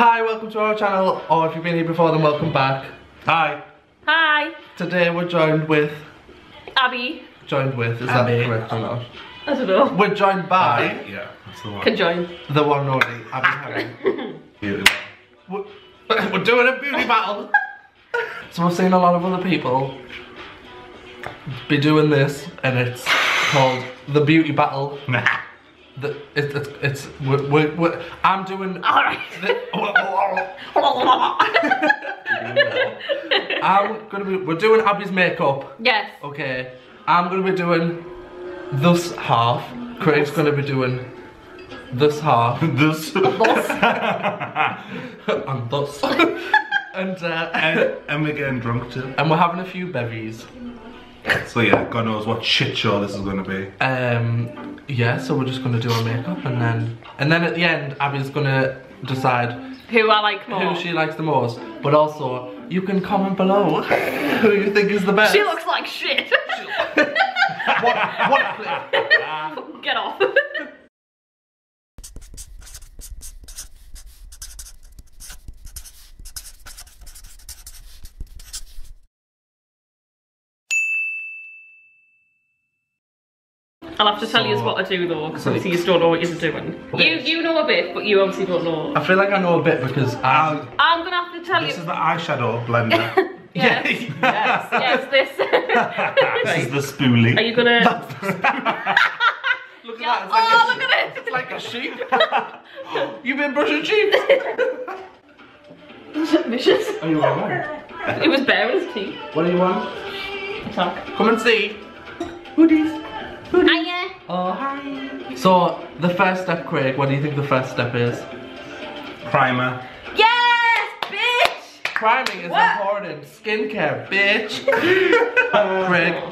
Hi, welcome to our channel, or if you've been here before then welcome back. Hi. Hi. Today we're joined with... Abby. Joined with, is Abby. That correct or not? I don't know. We're joined by... Abby. Yeah, that's the one. Conjoined. The one and only, Abby Harry. Beauty battle. We're doing a beauty battle. So we've seen a lot of other people be doing this, and it's called the beauty battle. I'm doing. All right. We're doing Abby's makeup. Yes. Okay. I'm gonna be doing this half. Craig's gonna be doing this half. This. And this. And we're getting drunk too. And we're having a few bevies. So yeah, God knows what shit show this is going to be. Yeah, so we're just going to do our makeup and then at the end, Abby's going to decide who I like more. Who she likes the most. But also, you can comment below who you think is the best. She looks like shit. What clip? Get off. I'll have to tell you what I do though, because obviously you just don't know what you're doing. You know a bit, but you obviously don't know. I feel like I know a bit because I'm gonna have to tell you. This is the eyeshadow blender. Yes. Yes. Yes. This. This is the spoolie. Are you gonna? Look at that. Oh, look at it. It's like a sheep. You've been brushing sheep. Vicious. Are you alright? It was bare his teeth. What do you want? Attack. Come and see. Hoodies. Hiya. Oh, hi. So, the first step, Craig, what do you think the first step is? Primer. Yes, bitch! Priming is important. Skincare, bitch. Craig.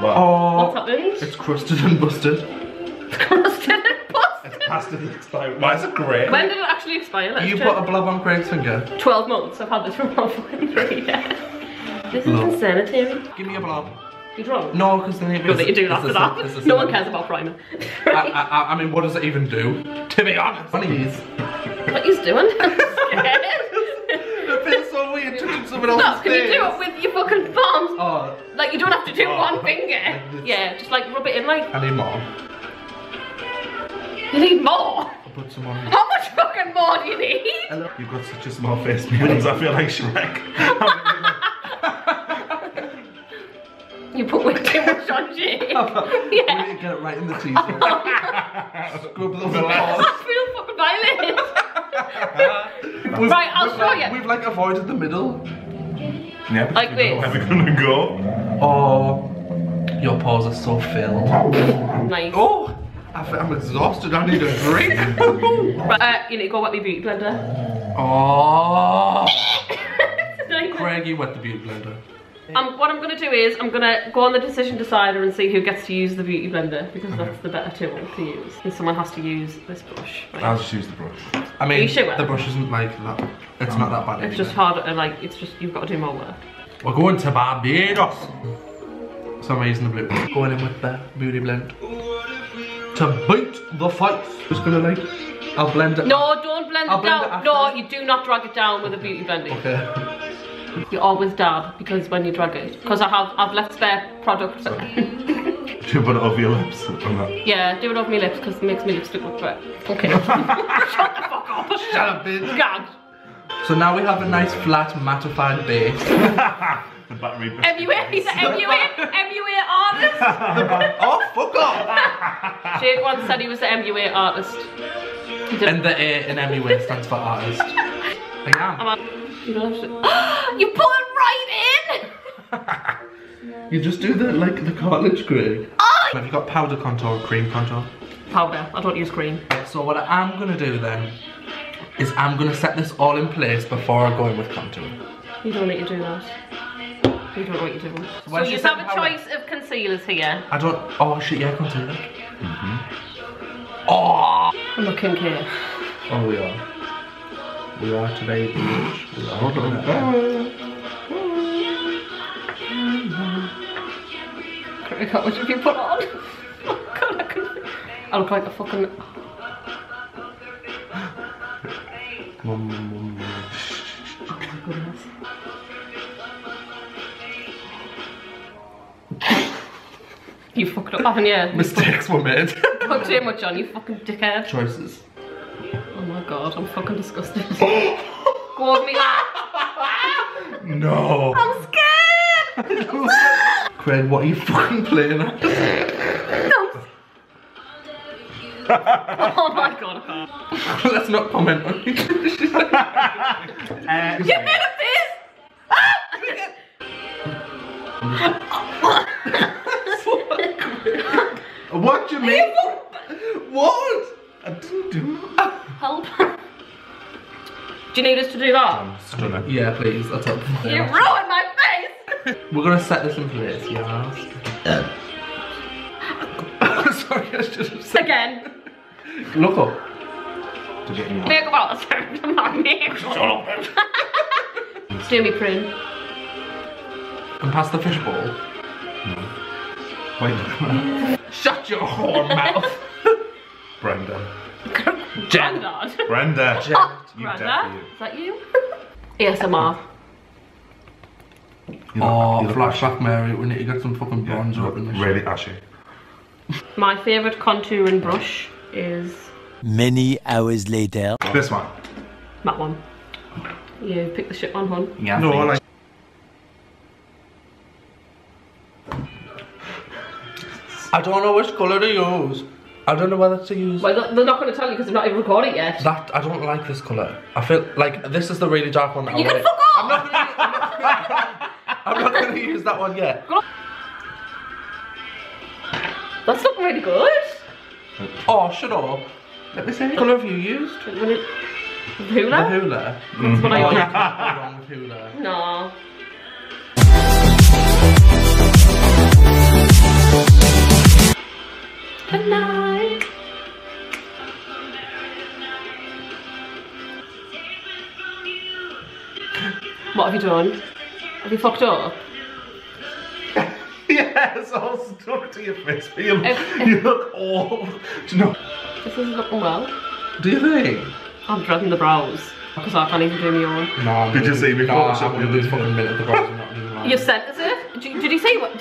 What? Oh, what's happened? It's crusted and busted. Crusted and busted? It's past its expiry. Why is it grey? When did it actually expire? Let's check. Put a blob on Craig's finger? 12 months. I've had this for more than 3 years. This is insanitary. Give me a blob. You're wrong. No, because then it that you do after that. No one cares about primer. I mean, what does it even do? To be honest, what are you doing? It feels so weird to do something else. No, can you do it with your fucking palms? Oh. Like you don't have to do one finger. Yeah, just like rub it in like. I need more. You need more? I'll put some on. How much fucking more do you need? You've got such a small face, because I feel like Shrek. You put way too much on Jake. Yeah. We need to get it right in the teeth. Scrub the walls. I feel fucking violent. Right, I'll show you. We've like avoided the middle. Yeah, like this. Where we're gonna go. Oh, your paws are so filled. Nice. Oh, I'm exhausted. I need a drink. Right, you need to go wet the beauty blender. Oh. Craig, you wet the beauty blender. What I'm going to do is, I'm going to go on the decision decider and see who gets to use the beauty blender, because that's the better tool to use. And someone has to use this brush. Right? I'll just use the brush. I mean, sure? The brush isn't like that, it's not that bad anyway. It's just harder, like, it's just, you've got to do more work. We're going to Barbados! So I'm using the blue brush. Going in with the beauty blend. To beat the fight! Just going to like, I'll blend it. No, don't blend it down. No, you do not drag it down with a beauty blender. Okay. You always dab, because when you drag it, because I've left spare product. Do you put it over your lips or not? Yeah, do it over my lips because it makes my lipstick look wet. Okay. Shut the fuck up. Shut up, bitch. God. So now we have a nice flat mattified base. The battery. MUA. He's an MUA. MUA artist. Oh fuck off. Jake once said he was the MUA artist. And the A in MUA stands for artist. I am. You don't have to. You put it right in! You just do the, like, the cartilage grey. Oh! Have you got powder contour, cream contour? Powder, I don't use cream. So what I'm going to do then, is I'm going to set this all in place before I go in with contour. You don't need to do that. You don't know what you're doing. So you have a choice of concealers here. I don't, oh shit, yeah, concealer. Mm-hmm. Oh! I'm looking here. Oh, we are. We are today, bitch. We are today. How much have you put on? Oh God, I look like a fucking... Oh my goodness. You fucked up, haven't you? Mistakes were made. Put too much on, you fucking dickhead. Choices. Oh my god, I'm fucking disgusted. Gord me that. No. I'm scared. Craig, what are you fucking playing at? Oh my god, I can't. Let's not comment on you. You made a face! What do you mean? What? I didn't do it. Help. Do you need us to do that? Stunner. Yeah, please. That's up. You ruined my face! We're gonna set this in place, you ass. Sorry, I should have said. Again. Look up. Look about the sound of my name. Shut up, then. Steal me prune. And pass the fishbowl. No. Wait. Shut your whore mouth. Brenda. Brenda. Brenda. Brenda. Is that you? ASMR. Oh, flashback Mary. We need to get some fucking bronzer up in this. Really ashy. My favourite contouring brush is... Many hours later. This one. That one. You pick the shit one, hon. Yeah. No, I like... I don't know which colour to use. I don't know whether to use. Well, they're not going to tell you because they've not even recorded it yet. That, I don't like this colour. I feel like this is the really dark one that you I want. I'm not going to I'm not going to use that one yet. That's looking really good. Oh, shut up. Let me see. What colour have you used? The hula? The hula. That's what I used. Wrong with hula. No. Good night. What have you done? Have you fucked up? Yeah, it's all stuck to your face, but you look awful. Do you know? This isn't looking well. Do you think? I'm dreading the brows. Because I can't even do my own. No, did you see me? No, I haven't done this fucking minute of the brows. I'm not doing that. Your sentence? Did he say what?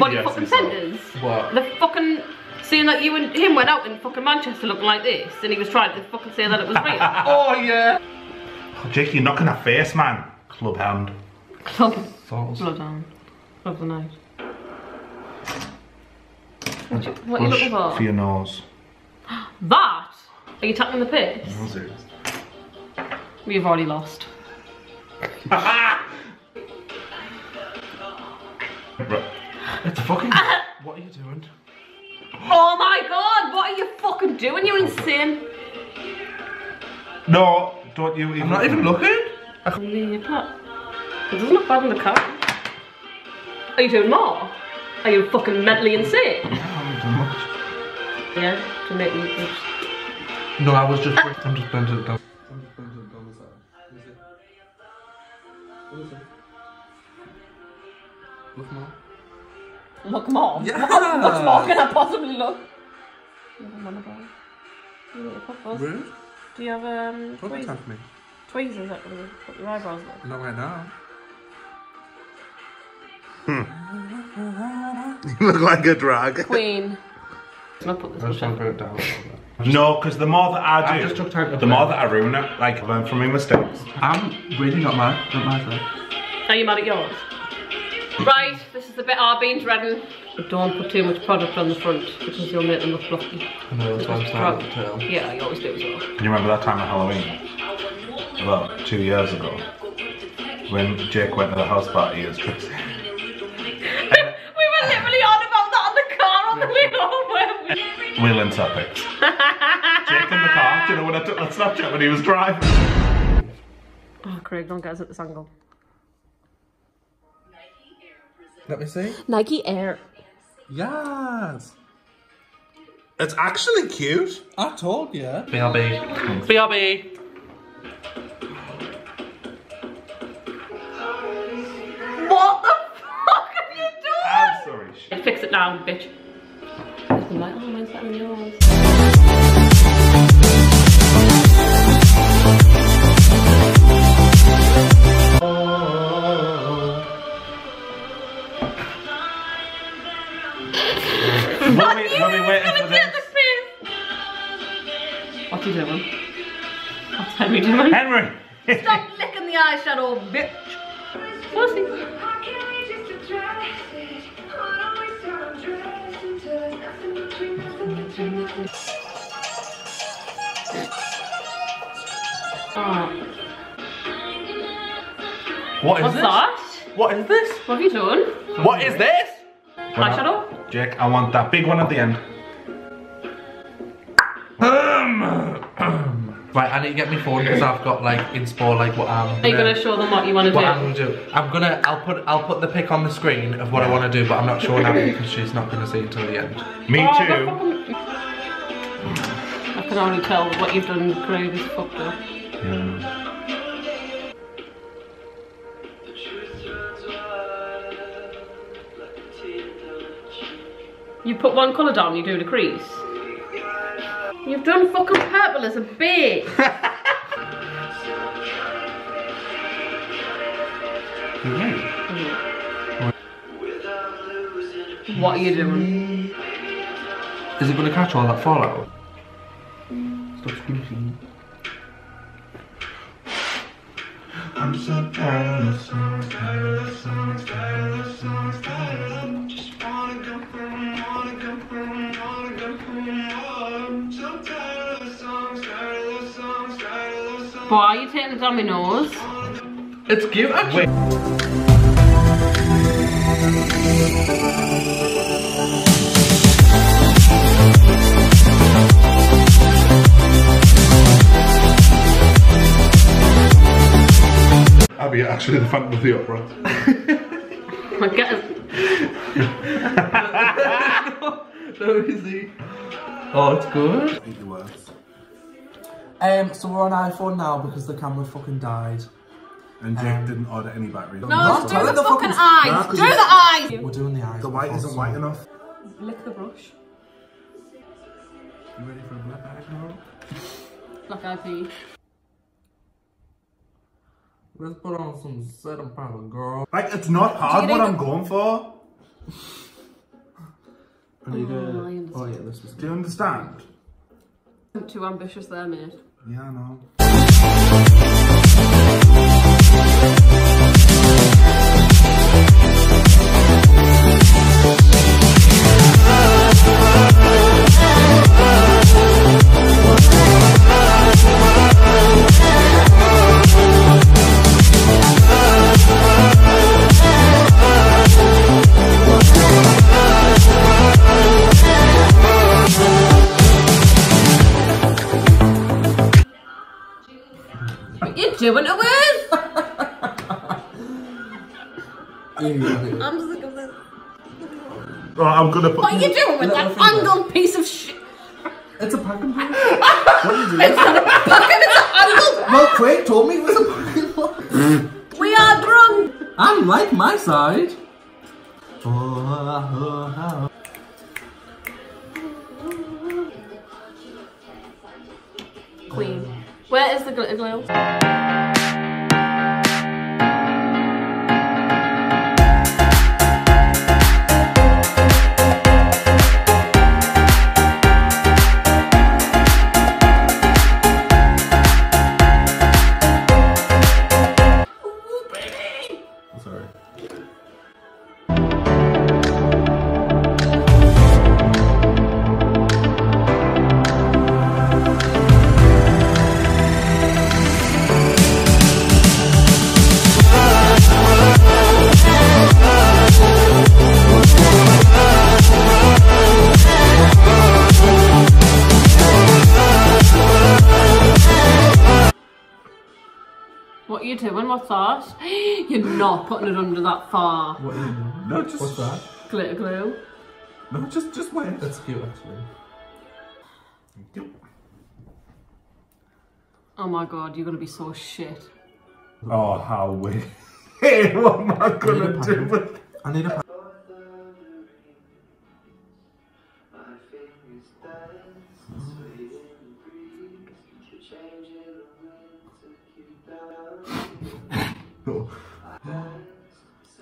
What yes, you fucking sentence? What? The fucking... Seeing that you and him went out in fucking Manchester looking like this, and he was trying to fucking say that it was real. Oh yeah. Oh, Jake, you're knocking her face, man. Club hound. Club. Blood hound. Club the night. What are you looking for? For your nose. That? Are you tapping the piss? Nose. We've already lost. It's fucking. What are you doing? Oh my god, what are you fucking doing? You're insane. No, don't you even. I'm not even looking. It doesn't look bad in the car. Are you doing more? Are you fucking mentally insane? No, I haven't done much. Yeah, to make me push. No, I was just. I'm just blending it down. I'm just blending it down the side. What is it? What is it? Look more. Look more? Yeah. What more can I possibly look? You have a monogram. Rude. Do you have tweezers? Have me. Tweezers that will put your eyebrows on? Not right now. You look like a drag. Queen. Can I put this I'll put it down. No, because the more that I do, I just took time to the more that I ruin it, like I learn from my mistakes. I'm really not mad at myself. Are you mad at yours? Right, this is the bit I've been dreading. But don't put too much product on the front because you'll make them look fluffy. I know, that's why I'm starting at the tail. Yeah, you always do as well. Can you remember that time at Halloween? About 2 years ago. When Jake went to the house party as Trixie. We were literally on about that on the car on the way home, weren't we? Wheel and topics. Jake in the car, do you know when I took that Snapchat when he was driving? Oh, Craig, don't get us at this angle. Let me see. Nike Air. Yes. It's actually cute. I told you. BRB. BRB. What the fuck have you done? I'm sorry. Shit. Fix it now, bitch. I'm like, oh, mine's better than yours. Henry doing? Henry! Stop licking the eyeshadow, bitch! Pussy! What's this? What have you done? What is this? Eyeshadow? Jake, I want that big one at the end. Right, I need to get my phone because I've got like in store like what I'm. Are you gonna show them what you want to do? What I'm gonna do? I'll put the pic on the screen of what I want to do, but I'm not showing Abby because she's not gonna see it until the end. Me too. Fucking... I can already tell what you've done. Craig is fucked up. Yeah. You put one colour down, you do the crease. You've done fucking purple as a bitch. What are you doing? Is it going to catch all that fallout? Stop squeezing. I'm so tired of songs, tired of songs, tired of songs, tired of. Just wanna go for it, wanna go for it, wanna go for it. Boy, are you taking the dominoes? It's cute, actually. Abby, actually, the Phantom of the Opera. I guess. No, is he? Oh, it's good. So we're on iPhone now because the camera fucking died. And Jake didn't order any batteries. No, do the fucking eyes! Do the eyes! We're doing the eyes. The white isn't white enough. Lick the brush. You ready for a black eye tomorrow? Black eye pee. Let's put on some serum powder, girl. Like, it's not hard what I'm going for. Oh yeah, this is. Do you understand? I'm too ambitious there, mate. Yeah, I know. Doing it with? I'm sick of this. Oh, I'm gonna put. What are you doing with that angled piece of shit? It's a packing block. What are you doing? It's not a packing, it's an angled. Well, Craig told me it was a packing block. We are drunk. I like my side. Oh. Queen. Where is the glitter glue? What's that? You're not putting it under that far. What are you doing? No, just. What's that? Glitter glue. No, just wait. That's cute, actually. Thank you. Oh my god, you're gonna be so shit. Oh, how weird. Hey, what am I gonna do with it? I need a pack.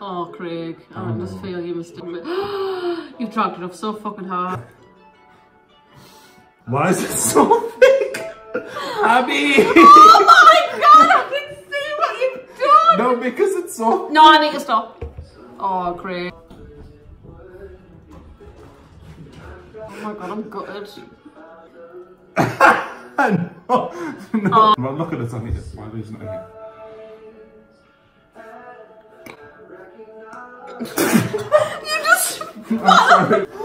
Oh, Craig, I just feel you must have it. You've dragged it up so fucking hard. Why is it so thick? Abby! Oh my god, I can see what you've done! No, because it's so... No, I need to stop. Oh, Craig. Oh my god, I'm gutted. No, no. Well, look at the tummy. Why isn't it?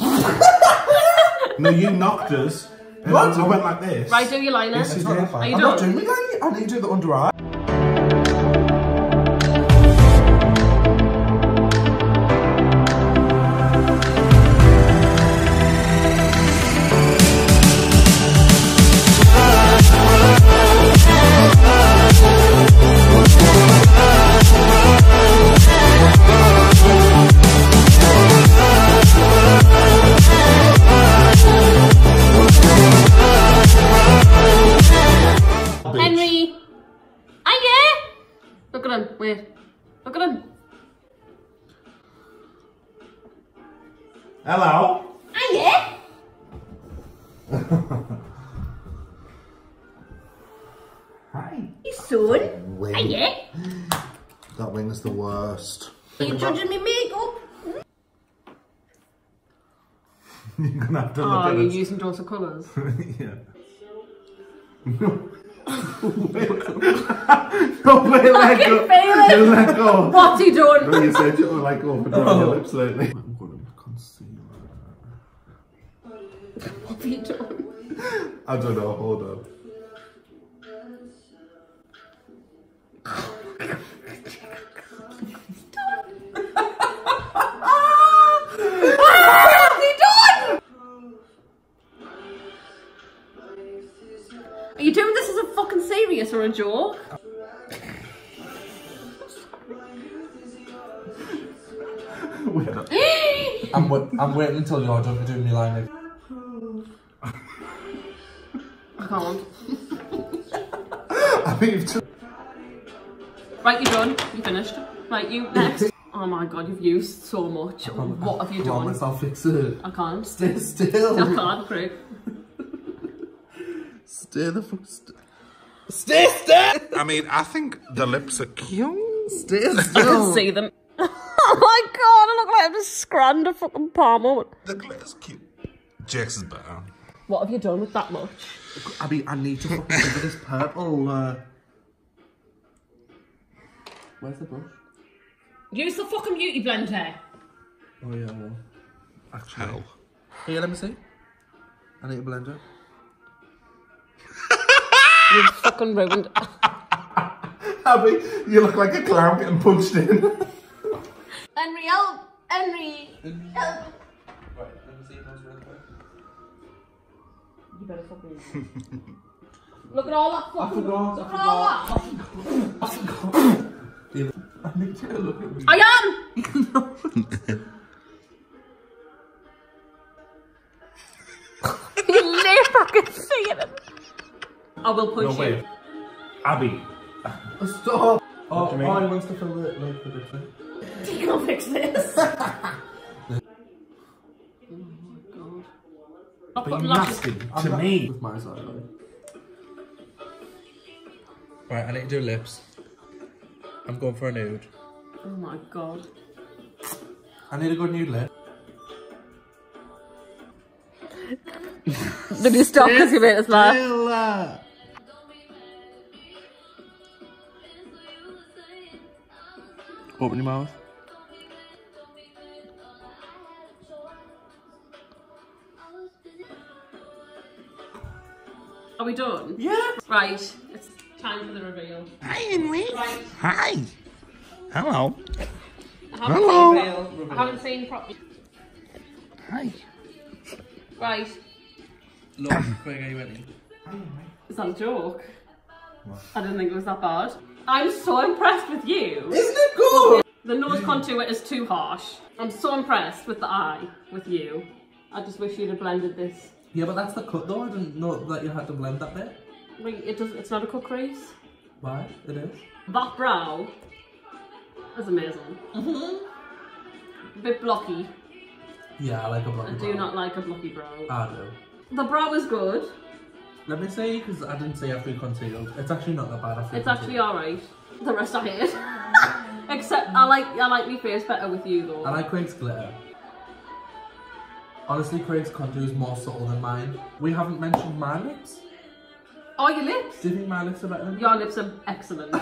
You just... No, you knocked us. What? I went like this. Right, do your liner. This is terrifying. I'm not doing my liner. I didn't do the under eye. Look at him. Hello. Hiya. Hi. You son. Wing. Hiya. That wing's the worst. Are you judging me makeup? You're going to have to look at it. Oh, you're using lots of colours? Yeah. No. No, wait, let go. Let go. What's he doing? No, you said you were like open down your lips lately. I'm going to concealer. What are you doing? I don't know, hold on. Are you doing this as a fucking serious or a joke? Wait up. I'm waiting until you're done doing me line. I can't. I think you've done. Right, you're done. You finished. Right, you next. Oh my god, you've used so much. What have you done? Promise I'll fix it. I can't. Stay still. I can't, Craig. Stay the fuck still. Stay still! I mean, I think the lips are cute. Stay still. I can see them. Oh my god, I look like I'm just scrammed a fucking palm up. The glitter's cute. Jake's is better. What have you done with that much? I mean, I need to fucking give this purple. Where's the brush? Use the fucking beauty blender. Oh yeah, well. Actually. Hell. Here, let me see. I need a blender. You fucking ruined. Abby, you look like a clown getting punched in. Henry, help! Henry, help! Right, let me see if I was really quick. You better fucking... Look at all that fucking... I forgot. I need you to look at me. I am! You never fucking see it. I will push you. Wait. Abby. Stop. Oh, I want to fill it. No, you can't fix this. Oh my god. But you're nasty to me. With my side, right, I need to do lips. I'm going for a nude. Oh my god. I need a good nude lip. Did you stop because you made us laugh? Open your mouth. Are we done? Yeah. Right. It's time for the reveal. Hi, Henry. Right. Hi. Hello. Hello. I haven't seen properly. Hi. Right. Look, Craig, are you ready? Is that a joke? What? I didn't think it was that bad. I'm so impressed with you. Isn't it good? The nose contour is too harsh. I'm so impressed with the eye, with you. I just wish you'd have blended this. Yeah, but that's the cut though. I didn't know that you had to blend that bit. Wait, it's not a cut crease. Why? It is. That brow is amazing. A bit blocky. Yeah, I like a blocky brow. I do not like a blocky brow. I do. The brow is good. Let me see, because I didn't see every concealed. It's actually not that bad. It's actually alright. The rest I hate. Except I like my face better with you though. I like Craig's glitter. Honestly, Craig's contour is more subtle than mine. We haven't mentioned my lips. Oh, your lips? Do you think my lips are better than mine? Your lips are excellent.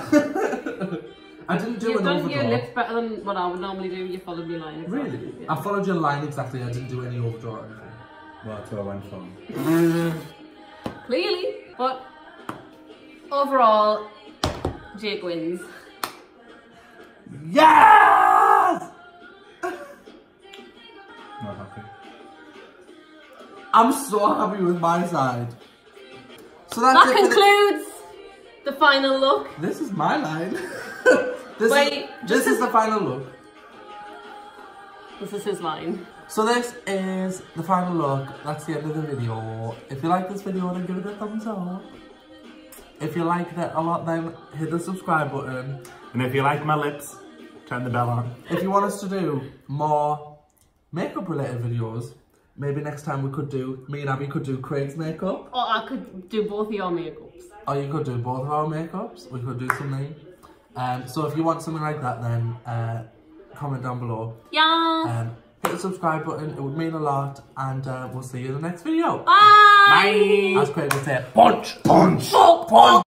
I didn't do an overdraw. You've done your lips better than what I would normally do. You followed your line exactly. Really? Yeah. I followed your line exactly. I didn't do any overdraw or anything. Well, that's what I went for. Clearly. But overall, Jake wins. Yes! Not happy. I'm so happy with my side. So that's it. That concludes the final look. This is my line. Wait, this is the final look. This is his line. So this is the final look. That's the end of the video. If you like this video, then give it a thumbs up. If you liked it a lot, then hit the subscribe button. And if you like my lips, turn the bell on. If you want us to do more makeup related videos, maybe next time we could do, me and Abby could do Craig's makeup. Or I could do both of your makeups. Or you could do both of our makeups. We could do something. So if you want something like that, then comment down below. Yeah. Hit the subscribe button. It would mean a lot. And we'll see you in the next video. Bye. Bye. As Craig would say, punch, punch, punch.